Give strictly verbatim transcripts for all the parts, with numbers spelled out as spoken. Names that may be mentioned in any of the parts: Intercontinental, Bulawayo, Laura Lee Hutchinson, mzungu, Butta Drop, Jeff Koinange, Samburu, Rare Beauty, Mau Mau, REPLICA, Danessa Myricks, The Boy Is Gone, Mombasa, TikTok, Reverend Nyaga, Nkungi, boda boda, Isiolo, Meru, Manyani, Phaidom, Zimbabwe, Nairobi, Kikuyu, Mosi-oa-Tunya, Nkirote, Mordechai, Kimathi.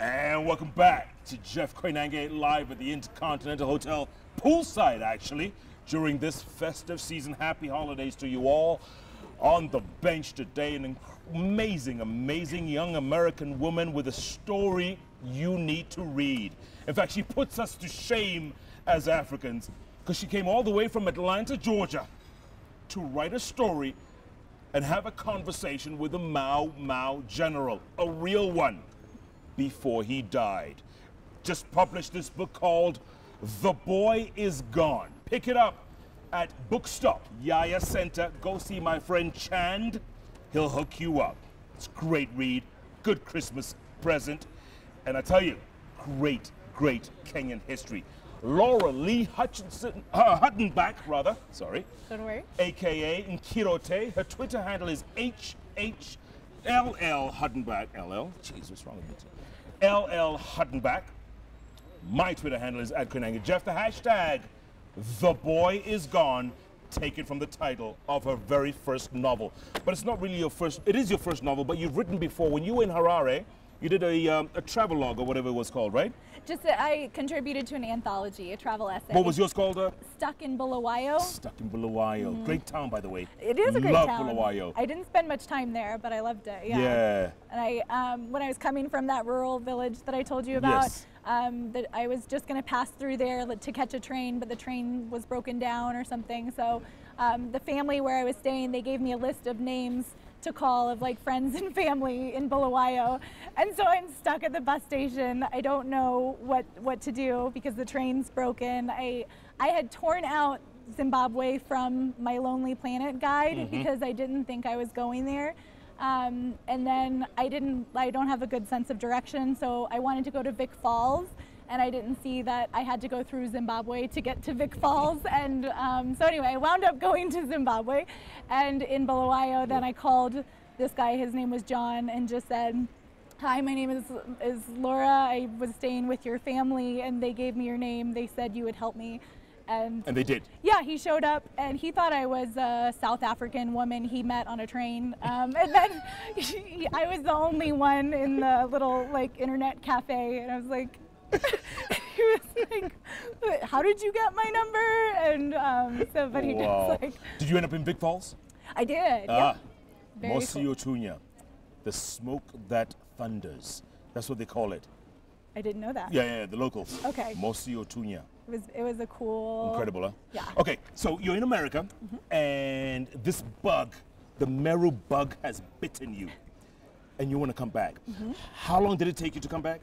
And welcome back to Jeff Koinange live at the Intercontinental Hotel, poolside actually, during this festive season. Happy holidays to you all. On the bench today, an amazing, amazing young American woman with a story you need to read. In fact, she puts us to shame as Africans because she came all the way from Atlanta, Georgia to write a story and have a conversation with a Mau Mau general, a real one, before he died. Just published this book called The Boy Is Gone. Pick it up at Bookstop Yaya Center. Go see my friend Chand. He'll hook you up. It's a great read, good Christmas present, and I tell you, great, great Kenyan history. Laura Lee Hutchinson, uh, Huttenbach, rather, sorry. Don't worry. A K A Nkirote. Her Twitter handle is H H L L Huttenbach. L L? Jeez, what's wrong with me? L L Huttenbach. My Twitter handle is at Koinange Jeff. The hashtag, The Boy Is Gone, taken from the title of her very first novel. But it's not really your first, it is your first novel, but you've written before. When you were in Harare, you did a, um, a travelogue or whatever it was called, right? Just a, I contributed to an anthology, a travel essay. What was yours called? Uh? Stuck in Bulawayo. Stuck in Bulawayo. Mm-hmm. Great town, by the way. It is a great Love town. Love Bulawayo. I didn't spend much time there, but I loved it. Yeah. yeah. And I, um, when I was coming from that rural village that I told you about, yes. um, that I was just going to pass through there to catch a train, but the train was broken down or something. So um, the family where I was staying, they gave me a list of names to call of like friends and family in Bulawayo, and so I'm stuck at the bus station. I don't know what what to do because the train's broken. I I had torn out Zimbabwe from my Lonely Planet guide mm-hmm. because I didn't think I was going there, um, and then I didn't. I don't have a good sense of direction, so I wanted to go to Vic Falls, and I didn't see that I had to go through Zimbabwe to get to Vic Falls. And um, so anyway, I wound up going to Zimbabwe. And in Bulawayo, then I called this guy, his name was John, and just said, hi, my name is, is Laura. I was staying with your family, and they gave me your name. They said you would help me. And, and they did. Yeah, he showed up, and he thought I was a South African woman he met on a train. Um, and then he, I was the only one in the little like internet cafe, and I was like, he was like, how did you get my number? And um, so, but he wow. just like. Did you end up in Vic Falls? I did. Ah, yeah. Mosi-oa-Tunya, cool. The smoke that thunders. That's what they call it. I didn't know that. Yeah, yeah, yeah the locals. Okay. Mosi-oa-Tunya. It was, it was a cool. Incredible, huh? Yeah. Okay, so you're in America, mm-hmm. and this bug, the Meru bug, has bitten you, and you want to come back. Mm-hmm. How long did it take you to come back?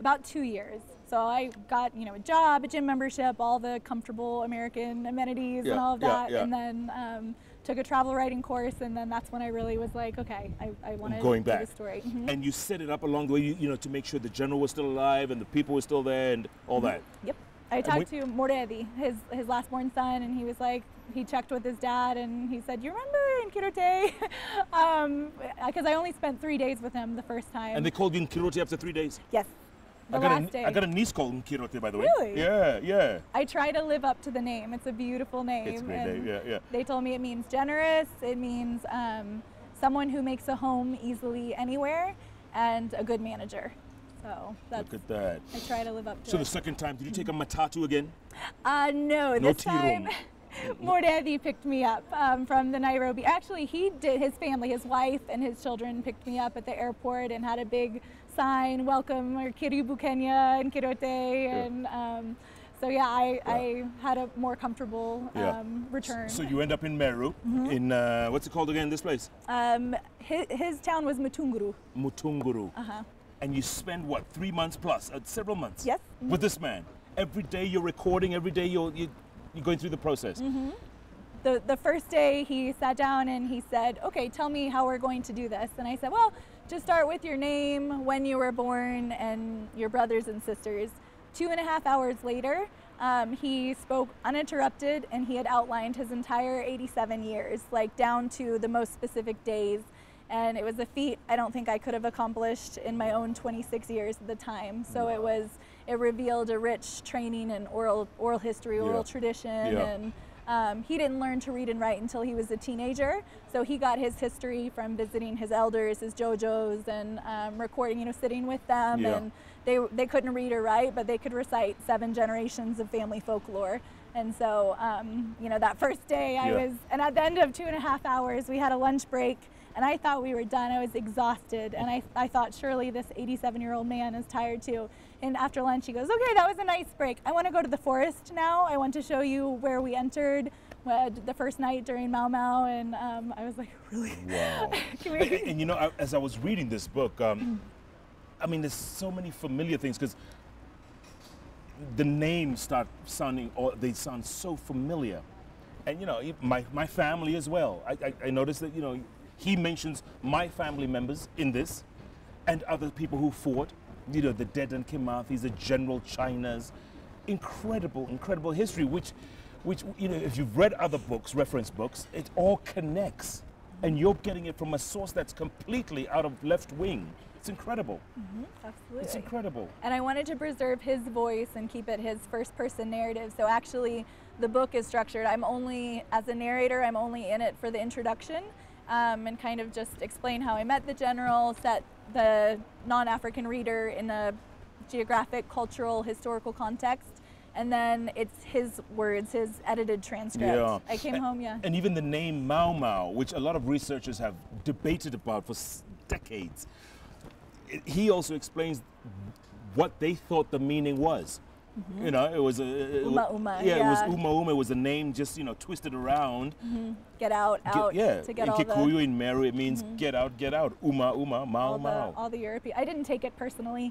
About two years. So I got, you know, a job, a gym membership, all the comfortable American amenities yeah, and all of that. Yeah, yeah. And then um, took a travel writing course. And then that's when I really was like, okay, I, I want to do back. This story. Mm-hmm. And you set it up along the way, you, you know, to make sure the general was still alive and the people were still there and all mm-hmm. that. Yep. I and talked to Mordechai, his his last born son, and he was like, he checked with his dad, and he said, you remember Nkirote? Because um, I only spent three days with him the first time. And they called you Nkirote after three days? Yes. The I, got last a, day. I got a niece called Nkirote, by the way. Really? Yeah, yeah. I try to live up to the name. It's a beautiful name. It's a great name, yeah, yeah. They told me it means generous. It means um, someone who makes a home easily anywhere, and a good manager. So that's, look at that. I try to live up to so it. So the second time, did you take a matatu again? Uh, no, no this time Mordechai picked me up um, from the Nairobi. Actually, he did, his family, his wife and his children picked me up at the airport and had a big sign, welcome, or Karibu Kenya, Nkirote, yeah. and um, so yeah I, yeah, I had a more comfortable um, yeah. return. So you end up in Meru, mm-hmm. in, uh, what's it called again, this place? Um, his, his town was Mutunguru. Mutunguru. Uh-huh. And you spend, what, three months plus, uh, several months? Yes. Mm-hmm. With this man. Every day you're recording, every day you're, you're, you're going through the process. Mm-hmm. The, the first day he sat down and he said, okay, tell me how we're going to do this. And I said, well, just start with your name, when you were born, and your brothers and sisters. Two and a half hours later, um, he spoke uninterrupted, and he had outlined his entire eighty-seven years, like down to the most specific days. And it was a feat I don't think I could have accomplished in my own twenty-six years at the time. So wow. it was, it revealed a rich training in oral, oral history, oral yeah. tradition, yeah. and Um, he didn't learn to read and write until he was a teenager, so he got his history from visiting his elders, his Jojos, and um, recording, you know, sitting with them. Yeah. And they, they couldn't read or write, but they could recite seven generations of family folklore. And so, um, you know, that first day I yeah. was, and at the end of two and a half hours, we had a lunch break, and I thought we were done. I was exhausted, and I, I thought, surely this eighty-seven-year-old man is tired too. And after lunch, he goes, okay, that was a nice break. I want to go to the forest now. I want to show you where we entered the first night during Mau Mau. And um, I was like, really? Wow. Can we... and, and, you know, I, as I was reading this book, um, I mean, there's so many familiar things, because the names start sounding, or they sound so familiar. And, you know, my, my family as well. I, I, I noticed that, you know, he mentions my family members in this, and other people who fought, you know, the dead and Kimathis, the General Chinas. Incredible, incredible history, which, which, you know, if you've read other books, reference books, it all connects. And you're getting it from a source that's completely out of left wing. It's incredible. Mm-hmm, absolutely. It's incredible. And I wanted to preserve his voice and keep it his first person narrative. So actually the book is structured. I'm only, as a narrator, I'm only in it for the introduction. Um, and kind of just explain how I met the general, set the non-African reader in a geographic, cultural, historical context, and then it's his words, his edited transcript. Yeah. I came and, home, yeah. And even the name Mau Mau, which a lot of researchers have debated about for decades, it, he also explains what they thought the meaning was. Mm-hmm. You know, it was a it uma uma. Yeah, yeah, it was uma uma. It was a name just, you know, twisted around. Mm-hmm. Get out, out. Get, yeah, to get in all Kikuyu, the... in Meru, it means mm-hmm. get out, get out. Uma uma, mau all mau. The, all the European. I didn't take it personally.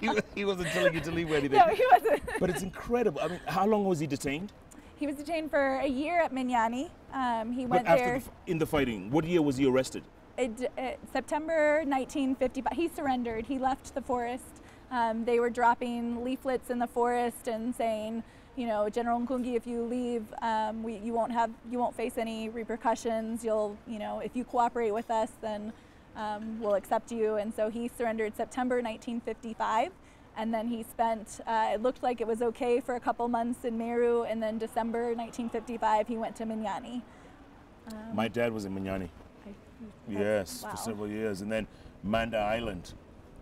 he, he wasn't telling you to leave or anything. No, he wasn't. But it's incredible. I mean, how long was he detained? He was detained for a year at Manyani. Um, he went but after there the, in the fighting. What year was he arrested? It, it, September nineteen fifty. But he surrendered. He left the forest. Um, they were dropping leaflets in the forest and saying, you know, General Nkungi, if you leave, um, we, you won't have, you won't face any repercussions. You'll, you know, if you cooperate with us, then um, we'll accept you. And so he surrendered September nineteen fifty-five, and then he spent. Uh, it looked like it was okay for a couple months in Meru, and then December nineteen fifty-five, he went to Manyani. Um, My dad was in Manyani. I, yes, wow. For several years, and then Manda Island.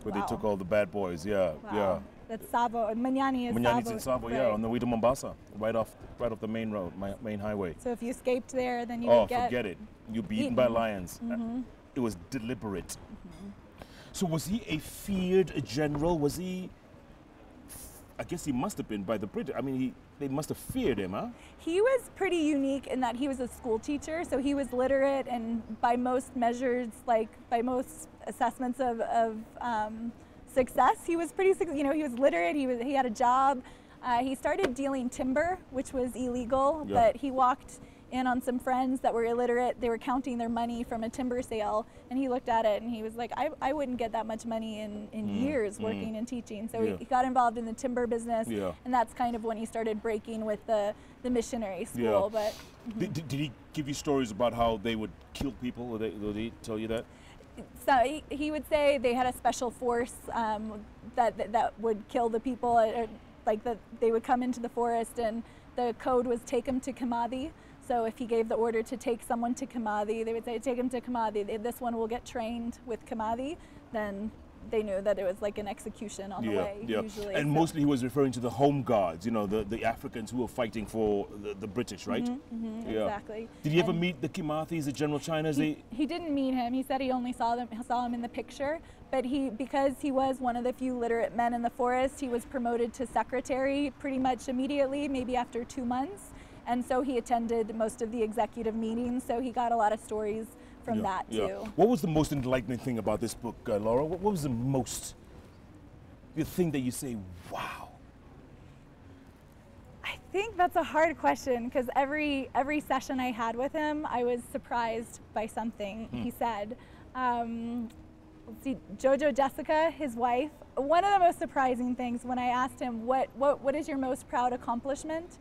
Where wow. they took all the bad boys, yeah, wow. yeah. That's Tsavo. Manyani is Manyani's Tsavo. In Tsavo, yeah, right. On the way to Mombasa, right off, right off the main road, my main highway. So if you escaped there, then you oh, would get... Oh, forget it. You'd be eaten, eaten by lions. Mm-hmm. It was deliberate. Mm-hmm. So was he a feared general? Was he... I guess he must have been by the British. I mean, he, they must have feared him, huh? He was pretty unique in that he was a school teacher, so he was literate, and by most measures, like by most assessments of, of um, success, he was pretty, you know, he was literate, he, was, he had a job. Uh, he started dealing timber, which was illegal, yeah. but he walked in on some friends that were illiterate. They were counting their money from a timber sale, and he looked at it and he was like, I, I wouldn't get that much money in, in mm, years working mm. and teaching. So yeah. he, he got involved in the timber business, yeah. and that's kind of when he started breaking with the, the missionary school. Yeah. But mm-hmm. did, did he give you stories about how they would kill people? Or they, did he tell you that? So he, he would say they had a special force um, that, that, that would kill the people, or, like that they would come into the forest, and the code was take them to Kimathi. So if he gave the order to take someone to Kimathi, they would say, take him to Kimathi. They, this one will get trained with Kimathi. Then they knew that it was like an execution on yeah, the way, yeah. usually. And so. Mostly he was referring to the home guards, you know, the, the Africans who were fighting for the, the British, right? Mm-hmm, mm-hmm, yeah. Exactly. Did he ever and meet the Kimathis, the General Chinas? He, he didn't meet him. He said he only saw them, saw him in the picture. But he, because he was one of the few literate men in the forest, he was promoted to secretary pretty much immediately, maybe after two months. And so he attended most of the executive meetings, so he got a lot of stories from yeah, that yeah. too. What was the most enlightening thing about this book, uh, Laura? What, what was the most, the thing that you say, wow? I think that's a hard question, because every, every session I had with him, I was surprised by something hmm. he said. Um, let's see, Jojo Jessica, his wife, one of the most surprising things when I asked him, what, what, what is your most proud accomplishment?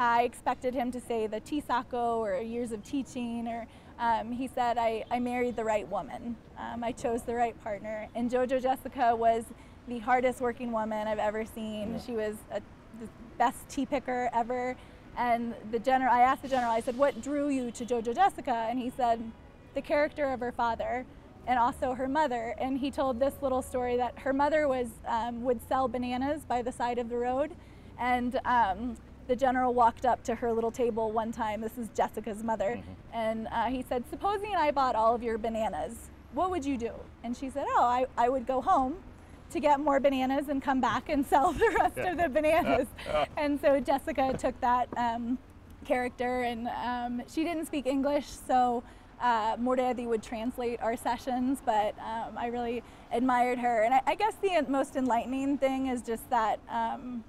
I expected him to say the Tisako or years of teaching, or um, he said, I, I married the right woman. Um, I chose the right partner. And Jojo Jessica was the hardest working woman I've ever seen. Yeah. She was a, the best tea picker ever. And the general, I asked the general, I said, what drew you to Jojo Jessica? And he said, the character of her father and also her mother. And he told this little story that her mother was um, would sell bananas by the side of the road. And um, the general walked up to her little table one time, this is Jessica's mother, mm-hmm. and uh, he said, supposing I bought all of your bananas, what would you do? And she said, oh, I, I would go home to get more bananas and come back and sell the rest yeah. of the bananas. Uh, uh. And so Jessica took that um, character, and um, she didn't speak English, so uh, Mordechai would translate our sessions, but um, I really admired her. And I, I guess the most enlightening thing is just that um,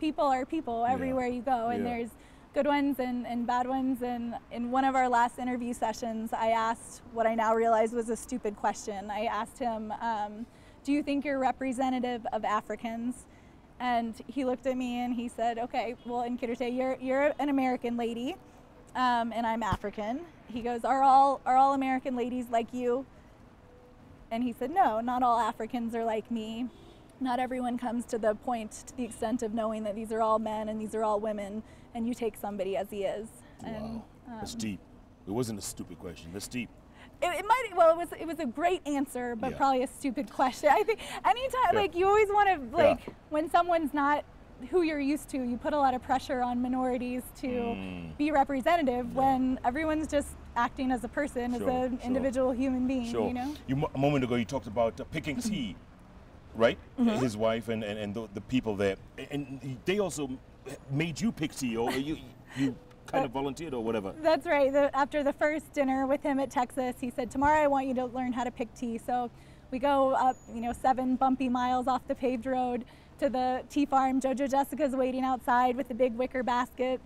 people are people everywhere yeah. you go, and yeah. there's good ones and, and bad ones. And in one of our last interview sessions, I asked what I now realize was a stupid question. I asked him, um, do you think you're representative of Africans? And he looked at me and he said, okay, well, Nkirote, you're, you're an American lady, um, and I'm African. He goes, are all, are all American ladies like you? And he said, no, not all Africans are like me. Not everyone comes to the point, to the extent of knowing that these are all men and these are all women, and you take somebody as he is. And, wow, that's um, deep. It wasn't a stupid question, that's deep. It, it might, well, it was, it was a great answer, but yeah. probably a stupid question. I think anytime, yeah. like, you always want to, like, yeah. when someone's not who you're used to, you put a lot of pressure on minorities to mm. be representative yeah. when everyone's just acting as a person, sure, as an sure. individual human being, sure. you know? You, a moment ago, you talked about uh, picking tea. Right? Mm-hmm. His wife and, and, and the, the people there. And they also made you pick C E O, or you, you kind of volunteered or whatever. That's right. The, after the first dinner with him at Texas, he said, tomorrow I want you to learn how to pick tea. So we go up, you know, seven bumpy miles off the paved road to the tea farm. Jojo Jessica's waiting outside with the big wicker basket.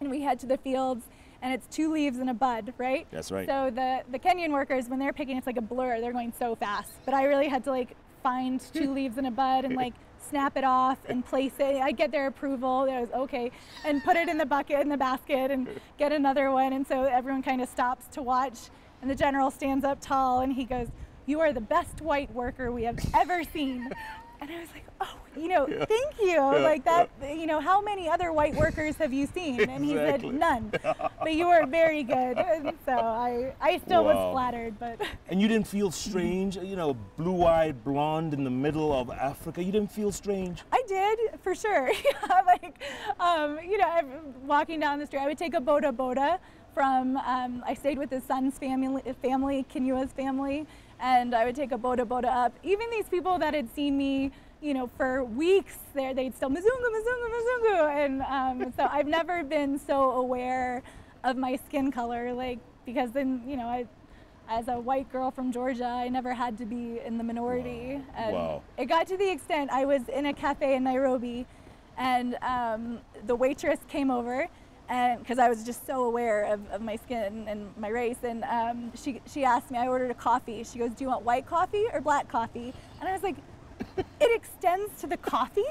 And we head to the fields. And it's two leaves and a bud, right? That's right. So the, the Kenyan workers, when they're picking, it's like a blur. They're going so fast. But I really had to, like, find two leaves in a bud and like snap it off and place it. I get their approval. It was okay, and put it in the bucket in the basket and get another one. And so everyone kind of stops to watch. And the general stands up tall and he goes, "You are the best white worker we have ever seen." And I was like, "Oh, you know, yeah. thank you." Yeah. Like that, yeah. you know, how many other white workers have you seen? And he exactly. said, "None." But you were very good. And so I, I still wow. was flattered, but. And you didn't feel strange, you know, blue-eyed blonde in the middle of Africa. You didn't feel strange. I did, for sure. yeah, like, um, you know, walking down the street, I would take a boda boda from. Um, I stayed with his son's family, family Kinyua's family. And I would take a boda boda up. Even these people that had seen me, you know, for weeks there, they'd still mzungu, mzungu, mzungu. And um, so I've never been so aware of my skin color, like, because then, you know, I, as a white girl from Georgia, I never had to be in the minority. Wow. And wow. it got to the extent I was in a cafe in Nairobi and um, the waitress came over. And because I was just so aware of, of my skin and my race, and um, she she asked me, I ordered a coffee. She goes, "Do you want white coffee or black coffee?" And I was like, "It extends to the coffee."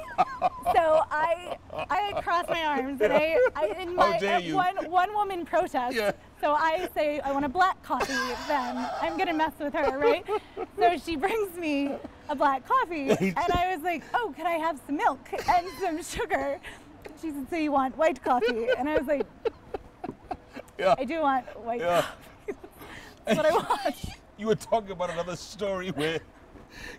So I I crossed my arms and I, I in my uh, one one woman protest. Yeah. So I say, "I want a black coffee." Then I'm gonna mess with her, right? So she brings me a black coffee, and I was like, "Oh, can I have some milk and some sugar?" She said, "So you want white coffee?" And I was like, yeah. I do want white yeah. coffee. That's what I want. You were talking about another story where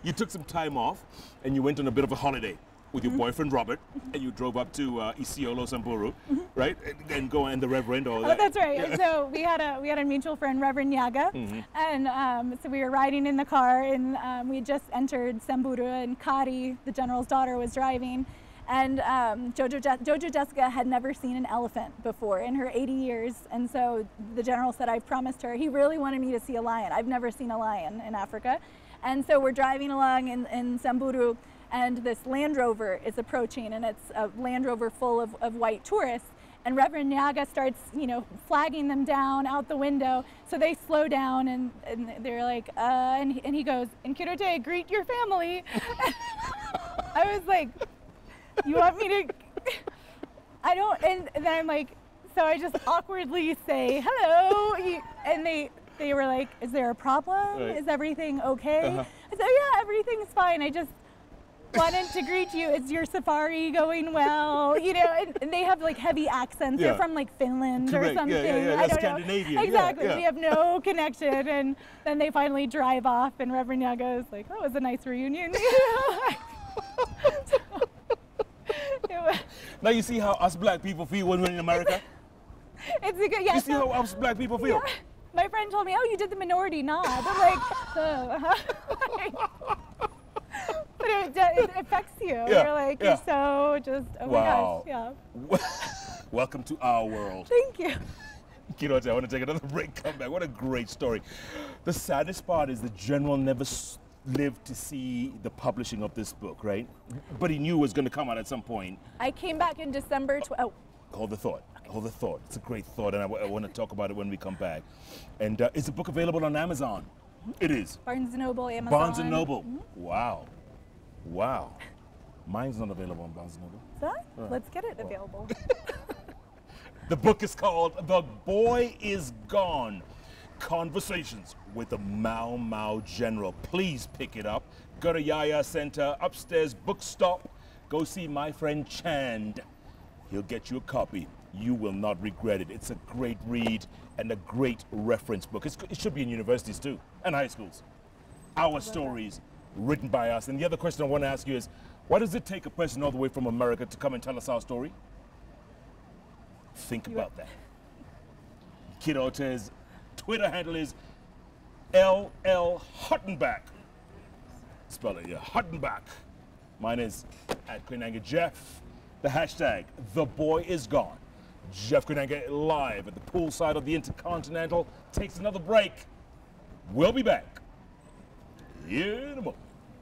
you took some time off and you went on a bit of a holiday with your mm-hmm. boyfriend, Robert, and you drove up to uh, Isiolo, Samburu, mm-hmm. right? And, and go and the Reverend or oh, that. That's right. Yeah. So we had a we had a mutual friend, Reverend Nyaga, mm-hmm. and um, so we were riding in the car and um, we had just entered Samburu and Kari, the general's daughter, was driving. And um, Jojo, Je Jojo Jessica had never seen an elephant before in her eighty years. And so the general said, I promised her, he really wanted me to see a lion. I've never seen a lion in Africa. And so we're driving along in, in Samburu and this Land Rover is approaching and it's a Land Rover full of, of white tourists. And Reverend Nyaga starts, you know, flagging them down out the window. So they slow down and, and they're like, uh, and, and he goes, Nkirote, greet your family. I was like, you want me to, I don't, and then I'm like, so I just awkwardly say, hello, and they they were like, is there a problem? Right. Is everything okay? Uh-huh. I said, yeah, everything's fine. I just, wanted to greet you. Is your safari going well? You know, and, and they have like heavy accents. Yeah. They're from like Finland Correct. or something. Yeah, yeah, yeah. That's I don't Scandinavian. Know. Exactly. Yeah, yeah. They have no connection, and then they finally drive off, and Reverend Nyaga is like, "Oh, it was a nice reunion." So, now you see how us black people feel when we're in America. It's a good, yeah, you see so, how us black people feel. Yeah. My friend told me, "Oh, you did the minority nod." I'm like, "Oh, uh-huh." But it, it affects you. Yeah, you're like, yeah. you're so just, oh wow. my gosh, yeah. Welcome to our world. Thank you. Kirote, I want to take another break, come back. What a great story. The saddest part is the general never lived to see the publishing of this book, right? But he knew it was going to come out at some point. I came back in December. Oh. Hold the thought. Okay. Hold the thought. It's a great thought, and I, I want to talk about it when we come back. And uh, is the book available on Amazon? It is. Barnes and Noble, Amazon. Barnes and Noble. Mm-hmm. Wow. Wow. Mine's not available on Barnes and Noble. Is that? Uh, Let's get it well. available. The book is called The Boy Is Gone, Conversations with the Mau Mau General. Please pick it up. Go to Yaya Center, upstairs bookstop. Go see my friend Chand. He'll get you a copy. You will not regret it. It's a great read and a great reference book. It's, it should be in universities too, and high schools. Our stories written by us. And the other question I want to ask you is, why does it take a person all the way from America to come and tell us our story? Think about that. Kirote's Twitter handle is L L Huttenbach. Spell it, yeah, Huttenbach. Mine is at Koinange Jeff. The hashtag, The Boy Is Gone. Jeff Koinange live at the poolside of the Intercontinental takes another break. We'll be back in a moment.